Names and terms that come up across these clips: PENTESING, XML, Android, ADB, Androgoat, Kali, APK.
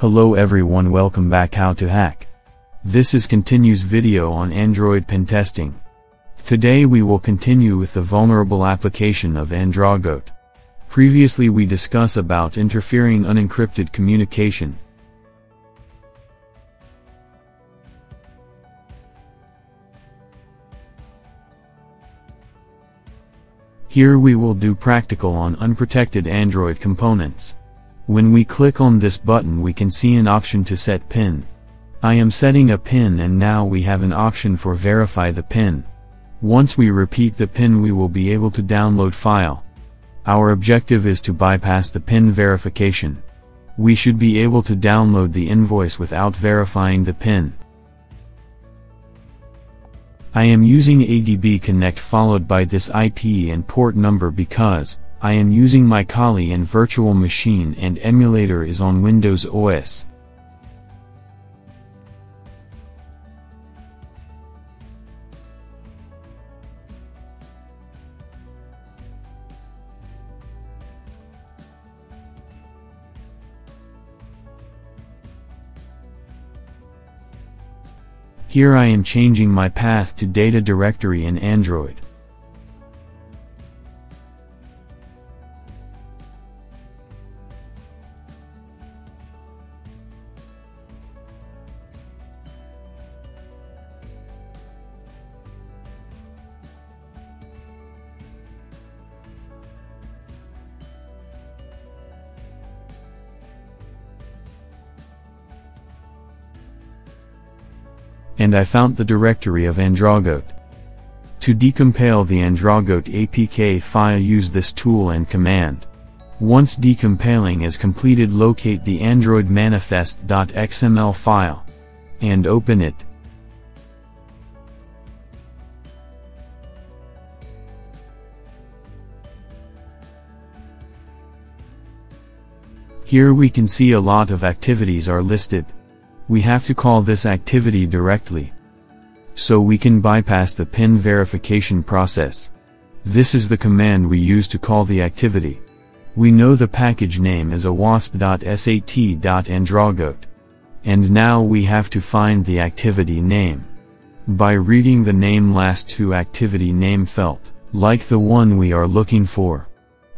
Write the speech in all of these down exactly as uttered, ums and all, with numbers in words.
Hello everyone, welcome back. How to hack. This is continues video on Android pen testing. Today we will continue with the vulnerable application of Androgoat. Previously we discuss about interfering unencrypted communication. Here we will do practical on unprotected Android components. When we click on this button we can see an option to set pin. I am setting a pin and now we have an option for verify the pin. Once we repeat the pin we will be able to download file. Our objective is to bypass the pin verification. We should be able to download the invoice without verifying the pin. I am using A D B connect followed by this I P and port number because I am using my Kali and virtual machine and emulator is on Windows O S. Here I am changing my path to data directory in Android. And I found the directory of Androgoat. To decompile the Androgoat A P K file use this tool and command. Once decompiling is completed locate the Android manifest dot X M L file and open it. Here we can see a lot of activities are listed. We have to call this activity directly, so we can bypass the pin verification process. This is the command we use to call the activity. We know the package name is a wasp dot sat dot androgoat. And now we have to find the activity name. By reading the name last to activity name felt like the one we are looking for.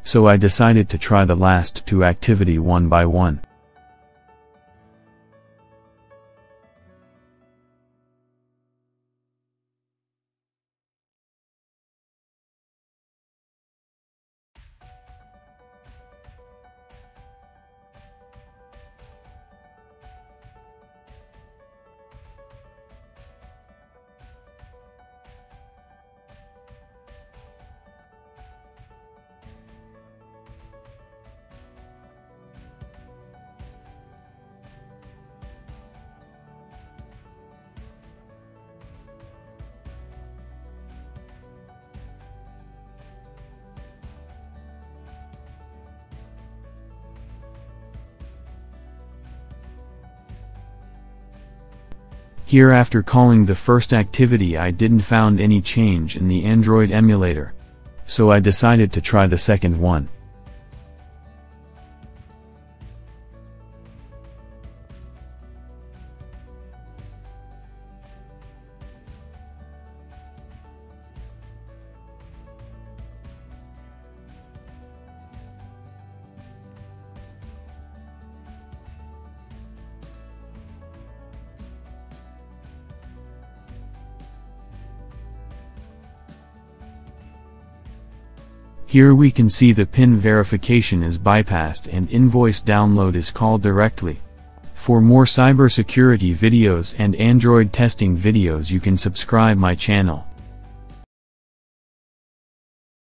So I decided to try the last two activity one by one. Here after calling the first activity I didn't found any change in the Android emulator. So I decided to try the second one. Here we can see the pin verification is bypassed and invoice download is called directly. For more cybersecurity videos and Android testing videos you can subscribe my channel.